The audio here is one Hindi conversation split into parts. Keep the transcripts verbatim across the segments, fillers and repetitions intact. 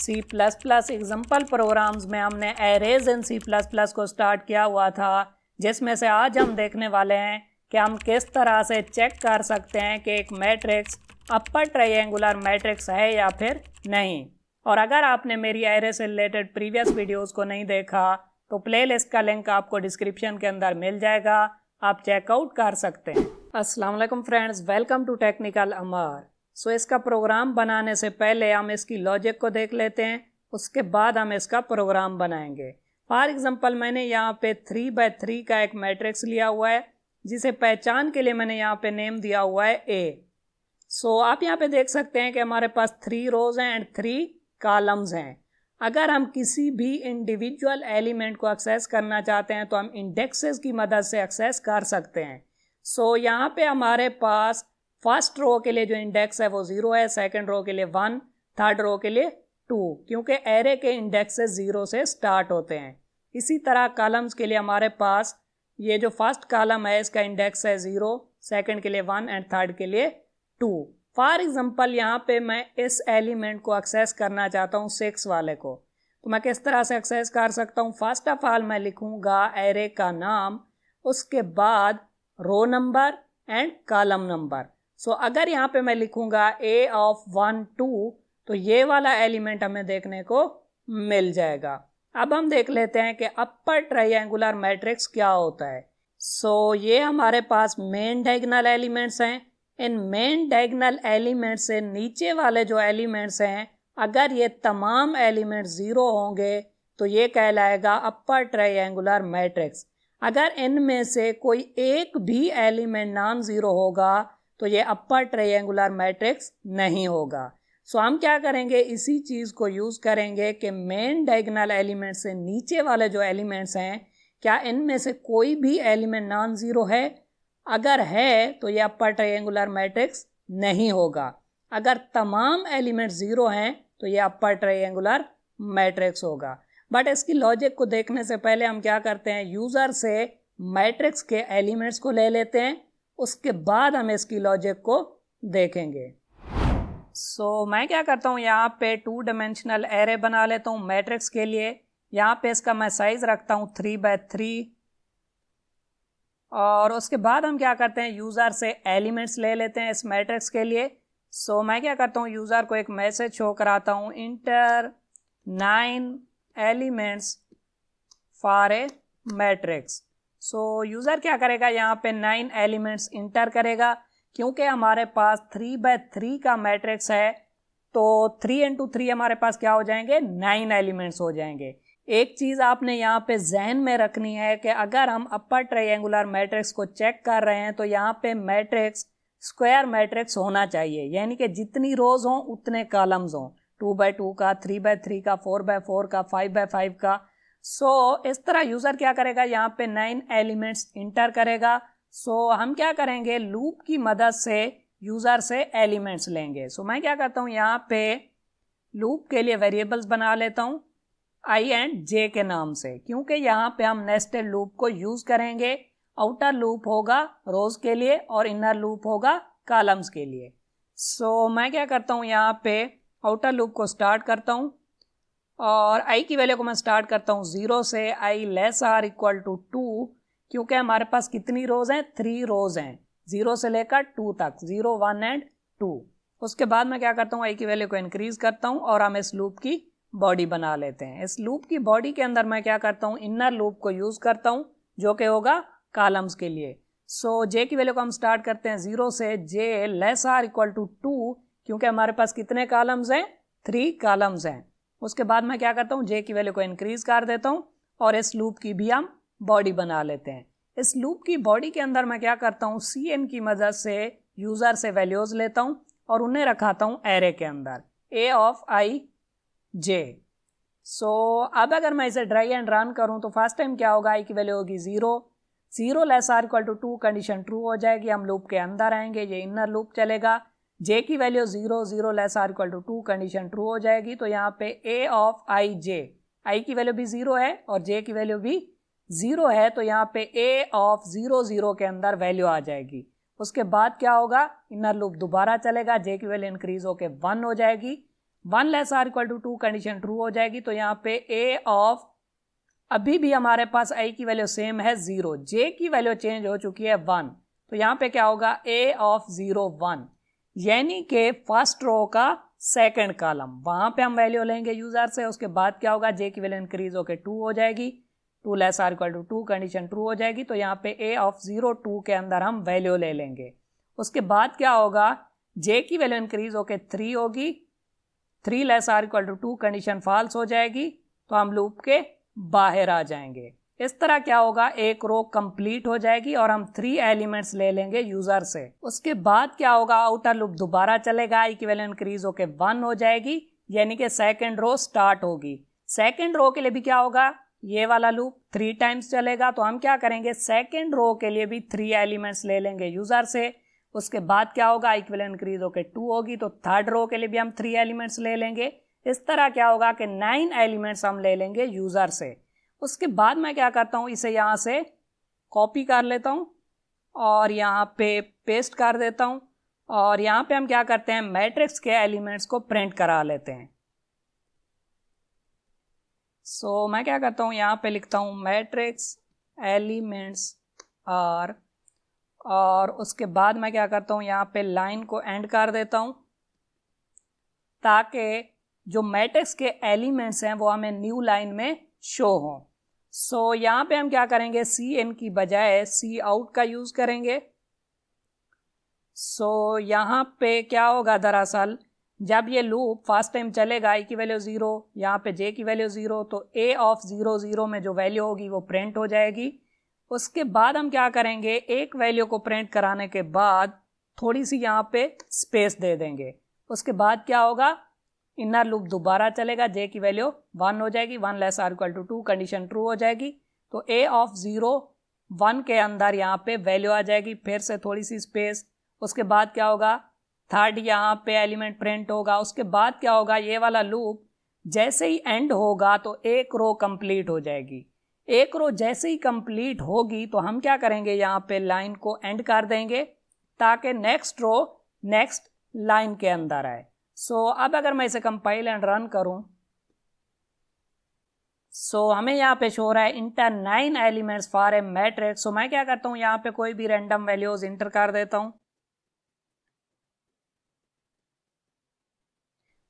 सी प्लस प्लस एग्जाम्पल प्रोग्राम्स में हमने arrays in C plus plus को स्टार्ट किया हुआ था, जिसमें से आज हम देखने वाले हैं कि हम किस तरह से चेक कर सकते हैं कि एक मैट्रिक्स अपर ट्रायंगुलर मैट्रिक्स है या फिर नहीं। और अगर आपने मेरी एरे से रिलेटेड प्रीवियस वीडियोस को नहीं देखा तो प्लेलिस्ट का लिंक आपको डिस्क्रिप्शन के अंदर मिल जाएगा, आप चेकआउट कर सकते हैं। अस्सलाम वालेकुम friends, welcome to technical Amar. So इसका प्रोग्राम बनाने से पहले हम इसकी लॉजिक को देख लेते हैं, उसके बाद हम इसका प्रोग्राम बनाएंगे। फॉर एग्जाम्पल मैंने यहाँ पे थ्री बाय थ्री का एक मैट्रिक्स लिया हुआ है, जिसे पहचान के लिए मैंने यहाँ पे नेम दिया हुआ है ए। सो आप यहाँ पे देख सकते हैं कि हमारे पास थ्री रोज हैं एंड थ्री कॉलम्स हैं। अगर हम किसी भी इंडिविजुअल एलिमेंट को एक्सेस करना चाहते हैं तो हम इंडेक्सेस की मदद से एक्सेस कर सकते हैं। सो so, यहाँ पे हमारे पास फर्स्ट रो के लिए जो इंडेक्स है वो ज़ीरो है, सेकंड रो के लिए वन, थर्ड रो के लिए टू, क्योंकि एरे के इंडेक्सेस ज़ीरो से स्टार्ट होते हैं। इसी तरह कॉलम्स के लिए हमारे पास ये जो फर्स्ट कॉलम है इसका इंडेक्स है ज़ीरो, सेकेंड के लिए वन एंड थर्ड के लिए टू। फॉर एग्जाम्पल यहाँ पे मैं इस एलिमेंट को एक्सेस करना चाहता हूँ सिक्स वाले को, तो मैं किस तरह से एक्सेस कर सकता हूँ? फर्स्ट ऑफ ऑल मैं लिखूँगा एरे का नाम, उसके बाद row number and column number. So अगर यहाँ पे मैं लिखूँगा ए ऑफ वन टू तो ये वाला एलिमेंट हमें देखने को मिल जाएगा। अब हम देख लेते हैं कि अपर ट्रायंगुलर मैट्रिक्स क्या होता है। सो so, ये हमारे पास मेन डायगोनल एलिमेंट्स हैं। इन मेन डायगोनल एलिमेंट से नीचे वाले जो एलिमेंट्स हैं, अगर ये तमाम एलिमेंट ज़ीरो होंगे तो ये कहलाएगा अपर ट्रायंगुलर मैट्रिक्स। अगर इनमें से कोई एक भी एलिमेंट नॉन ज़ीरो होगा तो ये अपर ट्रायंगुलर मैट्रिक्स नहीं होगा। सो हम क्या करेंगे, इसी चीज़ को यूज़ करेंगे कि मेन डायगोनल एलिमेंट से नीचे वाले जो एलिमेंट्स हैं, क्या इनमें से कोई भी एलिमेंट नॉन ज़ीरो है? अगर है तो यह अपर ट्रायंगुलर मैट्रिक्स नहीं होगा। अगर तमाम एलिमेंट ज़ीरो हैं तो यह अपर ट्रायंगुलर मैट्रिक्स होगा। बट इसकी लॉजिक को देखने से पहले हम क्या करते हैं, यूज़र से मैट्रिक्स के एलिमेंट्स को ले लेते हैं, उसके बाद हम इसकी लॉजिक को देखेंगे। सो so, मैं क्या करता हूँ, यहाँ पे टू डायमेंशनल एरे बना लेता हूँ मैट्रिक्स के लिए। यहाँ पे इसका मैं साइज़ रखता हूँ थ्री बाय थ्री, और उसके बाद हम क्या करते हैं, यूज़र से एलिमेंट्स ले लेते हैं इस मैट्रिक्स के लिए। सो so, मैं क्या करता हूँ, यूज़र को एक मैसेज शो कराता हूँ, enter nine elements for a matrix. So user क्या करेगा, यहाँ पे नाइन एलिमेंट्स इंटर करेगा। क्योंकि हमारे पास थ्री बाय थ्री का मैट्रिक्स है तो थ्री इंटू थ्री हमारे पास क्या हो जाएंगे, नाइन एलिमेंट्स हो जाएंगे। एक चीज़ आपने यहाँ पे जहन में रखनी है कि अगर हम अपर ट्रायंगुलर मैट्रिक्स को चेक कर रहे हैं तो यहाँ पे मैट्रिक्स स्क्वायर मैट्रिक्स होना चाहिए, यानी कि जितनी रोज हों उतने कॉलम्स हों, टू बाय टू का, थ्री बाय थ्री का, फोर बाय फोर का, फाइव बाय फाइव का। सो so, इस तरह यूज़र क्या करेगा, यहाँ पे नाइन एलिमेंट्स इंटर करेगा। सो so, हम क्या करेंगे, लूप की मदद से यूज़र से एलिमेंट्स लेंगे। सो so, मैं क्या करता हूँ, यहाँ पे लूप के लिए वेरिएबल्स बना लेता हूँ आई एंड जे के नाम से, क्योंकि यहाँ पे हम नेस्टेड लूप को यूज़ करेंगे। आउटर लूप होगा रोज के लिए और इनर लूप होगा कॉलम्स के लिए। सो so, मैं क्या करता हूँ, यहाँ पे आउटर लूप को स्टार्ट करता हूँ और आई की वैल्यू को मैं स्टार्ट करता हूँ ज़ीरो से, I less or equal to two, क्योंकि हमारे पास कितनी रोज हैं, थ्री रोज हैं, ज़ीरो से लेकर टू तक, ज़ीरो वन एंड टू। उसके बाद मैं क्या करता हूँ, आई की वैल्यू को इंक्रीज़ करता हूँ और हम इस लूप की बॉडी बना लेते हैं। इस लूप की बॉडी के अंदर मैं क्या करता हूँ, इनर लूप को यूज़ करता हूँ जो कि होगा कॉलम्स के लिए। सो so, जे की वैल्यू को हम स्टार्ट करते हैं ज़ीरो से, J less or equal to two, क्योंकि हमारे पास कितने कॉलम्स हैं, थ्री कॉलम्स हैं। उसके बाद मैं क्या करता हूँ, जे की वैल्यू को इंक्रीज़ कर देता हूँ और इस लूप की भी हम बॉडी बना लेते हैं। इस लूप की बॉडी के अंदर मैं क्या करता हूँ, सी एन की मदद से यूज़र से वैल्यूज़ लेता हूँ और उन्हें रखाता हूँ एरे के अंदर, ए of I J. So so, अब अगर मैं इसे ड्राई एंड रन करूं तो फर्स्ट टाइम क्या होगा, आई की वैल्यू होगी zero, zero less or equal to two condition true हो जाएगी, हम लूप के अंदर आएंगे, ये इनर लूप चलेगा। जे की value zero, zero less or equal to two condition true हो जाएगी, तो यहाँ पे ए ऑफ आई जे, आई की वैल्यू भी ज़ीरो है और जे की वैल्यू भी ज़ीरो है, तो यहाँ पे ए ऑफ ज़ीरो ज़ीरो के अंदर वैल्यू आ जाएगी। उसके बाद क्या होगा, इनर लूप दोबारा चलेगा, जे की वैल्यू इंक्रीज होकर वन हो जाएगी, one less or equal to two condition true हो जाएगी। तो यहाँ पे ए ऑफ अभी भी हमारे पास आई की वैल्यू सेम है जीरो, जे की वैल्यू चेंज हो चुकी है वन, तो यहाँ पे क्या होगा ए ऑफ जीरो वन, यानी कि फर्स्ट रो का सेकंड कॉलम, वहां पे हम वैल्यू लेंगे यूजर से। उसके बाद क्या होगा, जे की वैल्यू इंक्रीज होकर टू हो जाएगी, two less or equal to two condition true हो जाएगी। तो यहाँ पे ए ऑफ जीरो टू के अंदर हम वैल्यू ले लेंगे। उसके बाद क्या होगा, जे की वैल्यू इंक्रीज होकर थ्री होगी, three less or equal to two condition false हो जाएगी, तो हम लूप के बाहर आ जाएंगे। इस तरह क्या होगा, एक रो कंप्लीट हो जाएगी और हम थ्री एलिमेंट्स ले लेंगे यूजर से। उसके बाद क्या होगा, आउटर लूप दोबारा चलेगा, आई की वैल्यू इंक्रीज होके वन हो जाएगी, यानी कि सेकंड रो स्टार्ट होगी। सेकंड रो के लिए भी क्या होगा, ये वाला लूप थ्री टाइम्स चलेगा। तो हम क्या करेंगे, सेकंड रो के लिए भी थ्री एलिमेंट्स ले लेंगे यूजर से। उसके बाद क्या होगा, आई की वैल्यू इंक्रीज होके टू होगी, तो थर्ड रो के लिए भी हम थ्री एलिमेंट्स ले लेंगे। इस तरह क्या होगा कि नाइन एलिमेंट्स हम ले लेंगे यूजर से। उसके बाद मैं क्या करता हूँ, इसे यहाँ से कॉपी कर लेता हूँ और यहाँ पे पेस्ट कर देता हूँ, और यहाँ पे हम क्या करते हैं, मैट्रिक्स के एलिमेंट्स को प्रिंट करा लेते हैं। सो so, मैं क्या करता हूँ, यहाँ पे लिखता हूँ मैट्रिक्स एलिमेंट्स आर, और उसके बाद मैं क्या करता हूँ, यहाँ पे लाइन को एंड कर देता हूँ, ताकि जो मैट्रिक्स के एलिमेंट्स हैं वो हमें न्यू लाइन में शो हो। सो so, यहाँ पे हम क्या करेंगे, सी इन की बजाय सी आउट का यूज करेंगे। सो so, यहाँ पे क्या होगा, दरअसल जब ये लूप फर्स्ट टाइम चलेगा, आई की वैल्यू जीरो, यहाँ पे जे की वैल्यू जीरो, तो ए ऑफ जीरो जीरो में जो वैल्यू होगी वो प्रिंट हो जाएगी। उसके बाद हम क्या करेंगे, एक वैल्यू को प्रिंट कराने के बाद थोड़ी सी यहाँ पे स्पेस दे देंगे। उसके बाद क्या होगा, इनर लूप दोबारा चलेगा, जे की वैल्यू वन हो जाएगी, one less or equal to two condition true हो जाएगी, तो ए ऑफ जीरो वन के अंदर यहाँ पे वैल्यू आ जाएगी, फिर से थोड़ी सी स्पेस। उसके बाद क्या होगा, थर्ड यहाँ पे एलिमेंट प्रिंट होगा। उसके बाद क्या होगा, ये वाला लूप जैसे ही एंड होगा तो एक रो कंप्लीट हो जाएगी। एक रो जैसे ही कंप्लीट होगी तो हम क्या करेंगे, यहाँ पे लाइन को एंड कर देंगे, ताकि नेक्स्ट रो नेक्स्ट लाइन के अंदर आए। सो so, अब अगर मैं इसे कंपाइल एंड रन करूं, सो so, हमें यहाँ पे शो हो रहा है enter nine elements for a matrix. So मैं क्या करता हूँ, यहाँ पे कोई भी रैंडम वैल्यूज इंटर कर देता हूँ।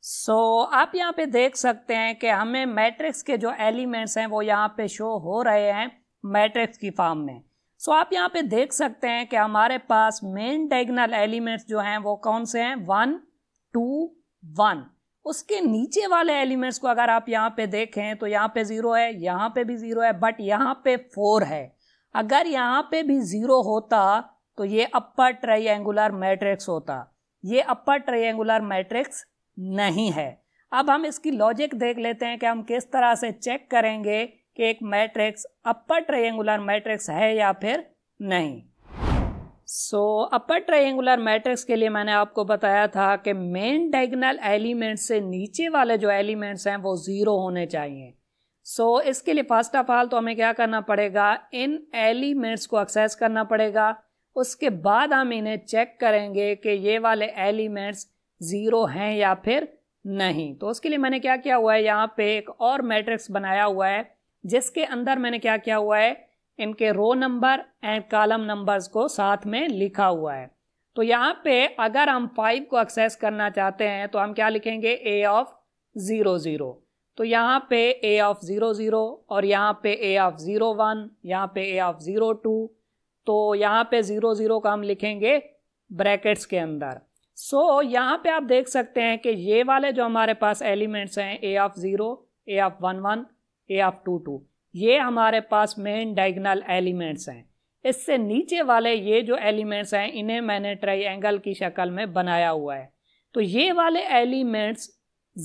सो so, आप यहाँ पे देख सकते हैं कि हमें मैट्रिक्स के जो एलिमेंट्स हैं वो यहाँ पे शो हो रहे हैं मैट्रिक्स की फॉर्म में। सो so, आप यहाँ पे देख सकते हैं कि हमारे पास मेन डायगोनल एलिमेंट्स जो हैं वो कौन से हैं, वन टू वन। उसके नीचे वाले एलिमेंट्स को अगर आप यहाँ पे देखें तो यहाँ पे जीरो है, यहाँ पे भी जीरो है, बट यहाँ पे फोर है। अगर यहाँ पे भी जीरो होता तो ये अपर ट्रायंगुलर मैट्रिक्स होता, ये अपर ट्रायंगुलर मैट्रिक्स नहीं है। अब हम इसकी लॉजिक देख लेते हैं कि हम किस तरह से चेक करेंगे कि एक मैट्रिक्स अपर ट्रायंगुलर मैट्रिक्स है या फिर नहीं। सो अपर ट्रायंगुलर मैट्रिक्स के लिए मैंने आपको बताया था कि मेन डायगोनल एलिमेंट से नीचे वाले जो एलिमेंट्स हैं वो ज़ीरो होने चाहिए। सो so, इसके लिए फर्स्ट ऑफ ऑल तो हमें क्या करना पड़ेगा, इन एलिमेंट्स को एक्सेस करना पड़ेगा। उसके बाद हम इन्हें चेक करेंगे कि ये वाले एलिमेंट्स ज़ीरो हैं या फिर नहीं। तो उसके लिए मैंने क्या किया हुआ है, यहाँ पर एक और मैट्रिक्स बनाया हुआ है, जिसके अंदर मैंने क्या किया हुआ है, इनके row number and column numbers को साथ में लिखा हुआ है। तो यहाँ पे अगर हम फाइव को एक्सेस करना चाहते हैं तो हम क्या लिखेंगे, ए ऑफ ज़ीरो ज़ीरो, तो यहाँ पे ए ऑफ ज़ीरो ज़ीरो, और यहाँ पे ए ऑफ ज़ीरो वन, यहाँ पे ए ऑफ ज़ीरो टू, तो यहाँ पे ज़ीरो ज़ीरो का हम लिखेंगे ब्रैकेट्स के अंदर। सो so, यहाँ पे आप देख सकते हैं कि ये वाले जो हमारे पास एलिमेंट्स हैं, A of zero, A of one one, A of two two, ये हमारे पास मेन डायगोनल एलिमेंट्स हैं। इससे नीचे वाले ये जो एलिमेंट्स हैं इन्हें मैंने ट्रायंगल की शक्ल में बनाया हुआ है, तो ये वाले एलिमेंट्स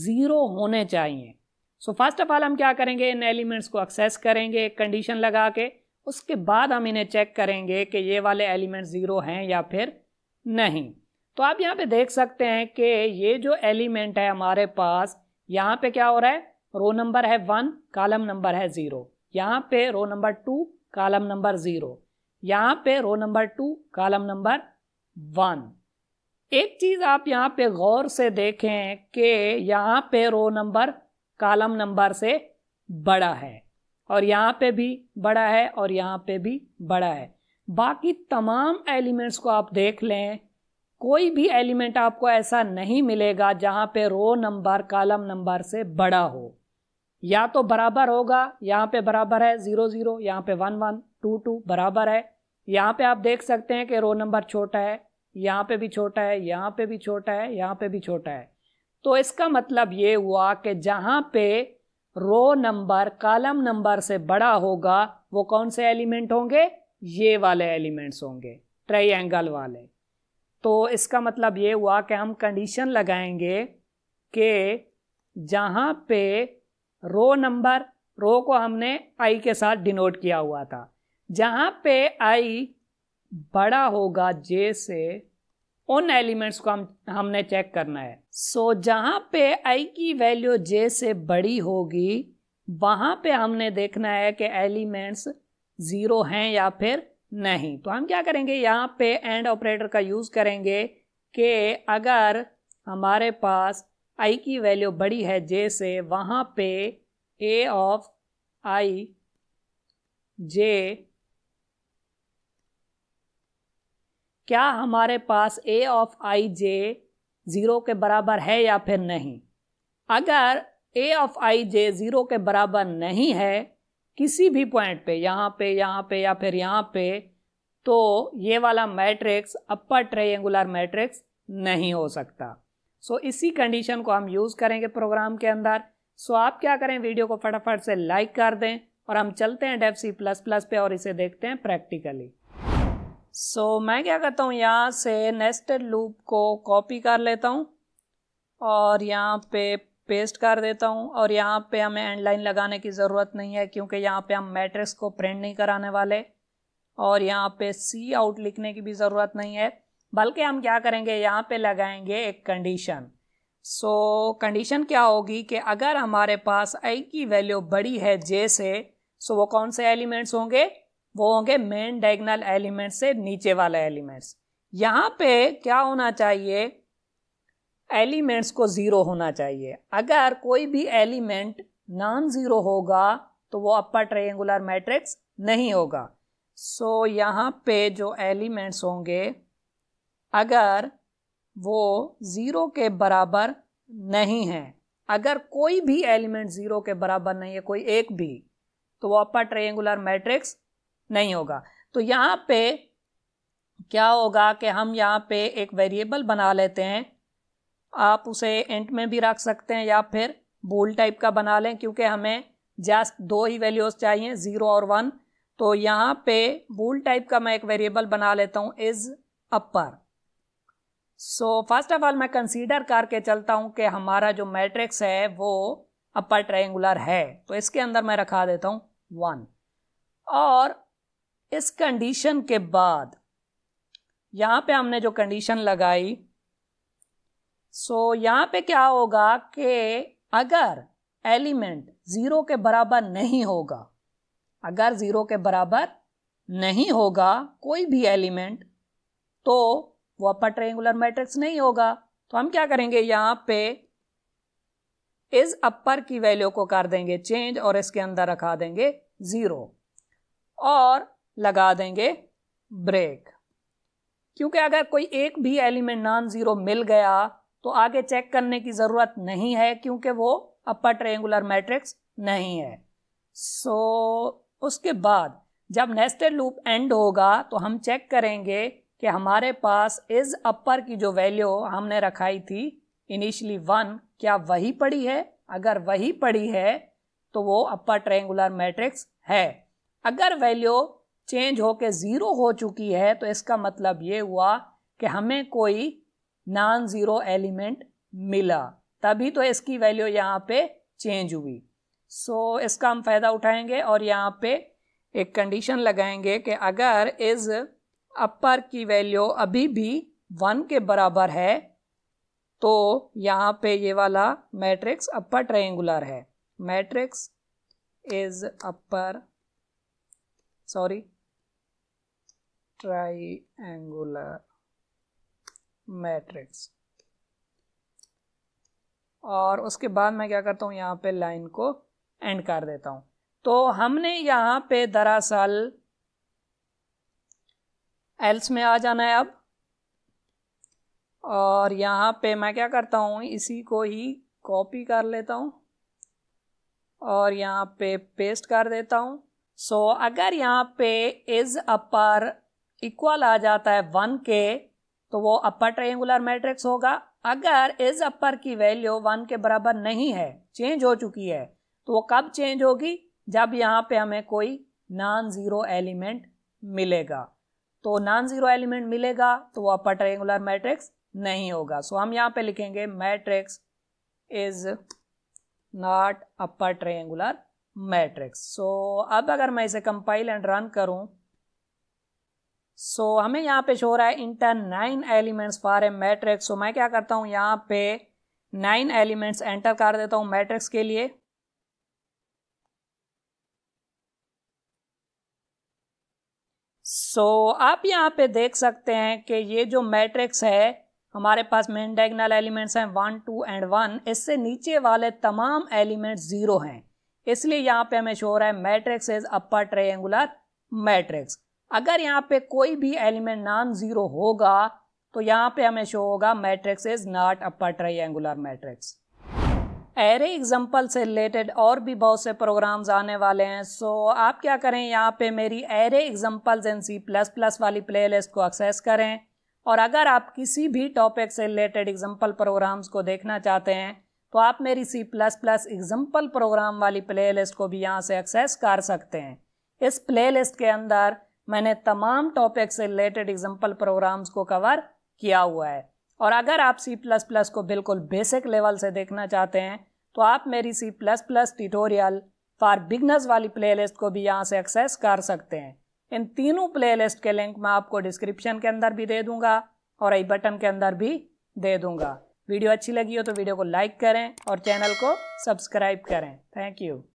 ज़ीरो होने चाहिए। सो फर्स्ट ऑफ ऑल हम क्या करेंगे, इन एलिमेंट्स को एक्सेस करेंगे एक कंडीशन लगा के। उसके बाद हम इन्हें चेक करेंगे कि ये वाले एलिमेंट्स ज़ीरो हैं या फिर नहीं। तो आप यहाँ पर देख सकते हैं कि ये जो एलिमेंट है हमारे पास, यहाँ पर क्या हो रहा है, रो नंबर है वन, कॉलम नंबर है ज़ीरो, यहाँ पे row number two, column number zero, यहाँ पे row number two, column number one. एक चीज़ आप यहाँ पे गौर से देखें कि यहाँ पे रो नंबर कॉलम नंबर से बड़ा है और यहाँ पे भी बड़ा है और यहाँ पे भी बड़ा है। बाकी तमाम एलिमेंट्स को आप देख लें, कोई भी एलिमेंट आपको ऐसा नहीं मिलेगा जहाँ पे रो नंबर कॉलम नंबर से बड़ा हो। या तो बराबर होगा, यहाँ पे बराबर है ज़ीरो ज़ीरो, यहाँ पे वन वन, टू टू बराबर है। यहाँ पे आप देख सकते हैं कि रो नंबर छोटा है, यहाँ पे भी छोटा है, यहाँ पे भी छोटा है, यहाँ पे भी छोटा है। तो इसका मतलब ये हुआ कि जहाँ पे रो नंबर कॉलम नंबर से बड़ा होगा वो कौन से एलिमेंट होंगे? ये वाले एलिमेंट्स होंगे, ट्रायंगल वाले। तो इसका मतलब ये हुआ कि हम कंडीशन लगाएंगे कि जहाँ पे रो नंबर, रो को हमने आई के साथ डिनोट किया हुआ था, जहाँ पे आई बड़ा होगा जे से, उन एलिमेंट्स को हम हमने चेक करना है। सो so, जहाँ पे आई की वैल्यू जे से बड़ी होगी वहाँ पे हमने देखना है कि एलिमेंट्स ज़ीरो हैं या फिर नहीं। तो हम क्या करेंगे, यहाँ पे एंड ऑपरेटर का यूज़ करेंगे कि अगर हमारे पास आई की वैल्यू बड़ी है जे से, वहाँ पे ए ऑफ आई जे, क्या हमारे पास ए ऑफ आई जे ज़ीरो के बराबर है या फिर नहीं? अगर ए ऑफ आई जे ज़ीरो के बराबर नहीं है किसी भी पॉइंट पे, यहाँ पे, यहाँ पे या फिर यहाँ पे, तो ये वाला मैट्रिक्स अपर ट्रायंगुलर मैट्रिक्स नहीं हो सकता। सो इसी कंडीशन को हम यूज़ करेंगे प्रोग्राम के अंदर। सो आप क्या करें, वीडियो को फटाफट से लाइक कर दें और हम चलते हैं डेव सी प्लस प्लस पे और इसे देखते हैं प्रैक्टिकली। सो so, मैं क्या करता हूँ, यहाँ से नेस्टेड लूप को कॉपी कर लेता हूँ और यहाँ पे पेस्ट कर देता हूँ। और यहाँ पे हमें एंड लाइन लगाने की ज़रूरत नहीं है क्योंकि यहाँ पे हम मैट्रिक्स को प्रिंट नहीं कराने वाले, और यहाँ पे सी आउट लिखने की भी ज़रूरत नहीं है, बल्कि हम क्या करेंगे, यहाँ पे लगाएंगे एक कंडीशन। सो so, कंडीशन क्या होगी कि अगर हमारे पास आई की वैल्यू बड़ी है जे से, सो so वो कौन से एलिमेंट्स होंगे? वो होंगे मेन डायगोनल एलिमेंट से नीचे वाले एलिमेंट्स। यहाँ पे क्या होना चाहिए, एलिमेंट्स को ज़ीरो होना चाहिए। अगर कोई भी एलिमेंट नॉन ज़ीरो होगा तो वो अपर ट्रायंगुलर मैट्रिक्स नहीं होगा। सो so, यहाँ पे जो एलिमेंट्स होंगे अगर वो ज़ीरो के बराबर नहीं हैं, अगर कोई भी एलिमेंट ज़ीरो के बराबर नहीं है, कोई एक भी, तो वो अपर ट्रायंगुलर मैट्रिक्स नहीं होगा। तो यहाँ पे क्या होगा कि हम यहाँ पे एक वेरिएबल बना लेते हैं, आप उसे इंट में भी रख सकते हैं या फिर बूल टाइप का बना लें, क्योंकि हमें जस्ट दो ही वैल्यूज़ चाहिए, ज़ीरो और वन। तो यहाँ पे बूल टाइप का मैं एक वेरिएबल बना लेता हूँ, is upper. So first of all मैं कंसीडर करके चलता हूँ कि हमारा जो मैट्रिक्स है वो अपर ट्रायंगुलर है, तो इसके अंदर मैं रखा देता हूँ वन। और इस कंडीशन के बाद यहाँ पे हमने जो कंडीशन लगाई, सो यहाँ पे क्या होगा कि अगर एलिमेंट ज़ीरो के बराबर नहीं होगा, अगर ज़ीरो के बराबर नहीं होगा कोई भी एलिमेंट, तो वो अपर ट्रायंगुलर मैट्रिक्स नहीं होगा। तो हम क्या करेंगे, यहाँ पे इस अपर की वैल्यू को कर देंगे चेंज और इसके अंदर रखा देंगे ज़ीरो और लगा देंगे ब्रेक, क्योंकि अगर कोई एक भी एलिमेंट नॉन ज़ीरो मिल गया तो आगे चेक करने की ज़रूरत नहीं है क्योंकि वो अपर ट्रायंगुलर मैट्रिक्स नहीं है। सो उसके बाद जब नेस्टेड लूप एंड होगा तो हम चेक करेंगे कि हमारे पास इज़ अपर की जो वैल्यू हमने रखाई थी इनिशियली वन, क्या वही पड़ी है? अगर वही पड़ी है तो वो अपर ट्रायंगुलर मैट्रिक्स है। अगर वैल्यू चेंज होके ज़ीरो हो चुकी है तो इसका मतलब ये हुआ कि हमें कोई नॉन ज़ीरो एलिमेंट मिला, तभी तो इसकी वैल्यू यहाँ पे चेंज हुई। सो so, इसका हम फ़ायदा उठाएंगे और यहाँ पे एक कंडीशन लगाएंगे कि अगर इस अपर की वैल्यू अभी भी वन के बराबर है तो यहाँ पे ये वाला मैट्रिक्स अपर ट्रायंगुलर है। Matrix is upper sorry triangular matrix. और उसके बाद मैं क्या करता हूँ, यहाँ पे लाइन को एंड कर देता हूँ। तो हमने यहाँ पे दरअसल एल्स में आ जाना है अब, और यहाँ पे मैं क्या करता हूँ, इसी को ही कॉपी कर लेता हूँ और यहाँ पे पेस्ट कर देता हूँ। सो so, अगर यहाँ पे इज अपर इक्वल आ जाता है वन के तो वो अपर ट्रायंगुलर मैट्रिक्स होगा। अगर इज अपर की वैल्यू वन के बराबर नहीं है, चेंज हो चुकी है, तो वो कब चेंज होगी, जब यहाँ पे हमें कोई नॉन ज़ीरो एलिमेंट मिलेगा। तो नॉन ज़ीरो एलिमेंट मिलेगा तो वो अपर ट्रायंगुलर मैट्रिक्स नहीं होगा। सो so, हम यहाँ पे लिखेंगे matrix is not upper triangular matrix. So अब अगर मैं इसे कंपाइल एंड रन करूं, सो so, हमें यहाँ पे शो हो रहा है enter nine elements for a matrix. So मैं क्या करता हूँ, यहाँ पे नाइन एलिमेंट्स एंटर कर देता हूँ मैट्रिक्स के लिए। सो so, आप यहाँ पे देख सकते हैं कि ये जो मैट्रिक्स है, हमारे पास मेन डायगोनल एलिमेंट्स हैं वन टू एंड वन, इससे नीचे वाले तमाम एलिमेंट्स ज़ीरो हैं, इसलिए यहाँ पे हमें शो हो रहा है matrix is upper triangular matrix. अगर यहाँ पे कोई भी एलिमेंट नॉन ज़ीरो होगा तो यहाँ पे हमें शो होगा matrix is not upper triangular matrix. Array example से रिलेटेड और भी बहुत से प्रोग्राम्स आने वाले हैं। सो आप क्या करें, यहाँ पे मेरी array examples in C plus plus वाली प्ले लिस्ट को एक्सेस करें, और अगर आप किसी भी टॉपिक से रिलेटेड एग्जाम्पल प्रोग्राम्स को देखना चाहते हैं तो आप मेरी C plus plus example program वाली प्लेलिस्ट को भी यहाँ से एक्सेस कर सकते हैं। इस प्लेलिस्ट के अंदर मैंने तमाम टॉपिक से रिलेटेड एग्जाम्पल प्रोग्राम्स को कवर किया हुआ है, और अगर आप सी प्लस प्लस को बिल्कुल बेसिक लेवल से देखना चाहते हैं तो आप मेरी C plus plus tutorial for beginners वाली प्लेलिस्ट को भी यहाँ से एक्सेस कर सकते हैं। इन तीनों प्लेलिस्ट के लिंक मैं आपको डिस्क्रिप्शन के अंदर भी दे दूंगा और आई बटन के अंदर भी दे दूंगा। वीडियो अच्छी लगी हो तो वीडियो को लाइक करें और चैनल को सब्सक्राइब करें। Thank you.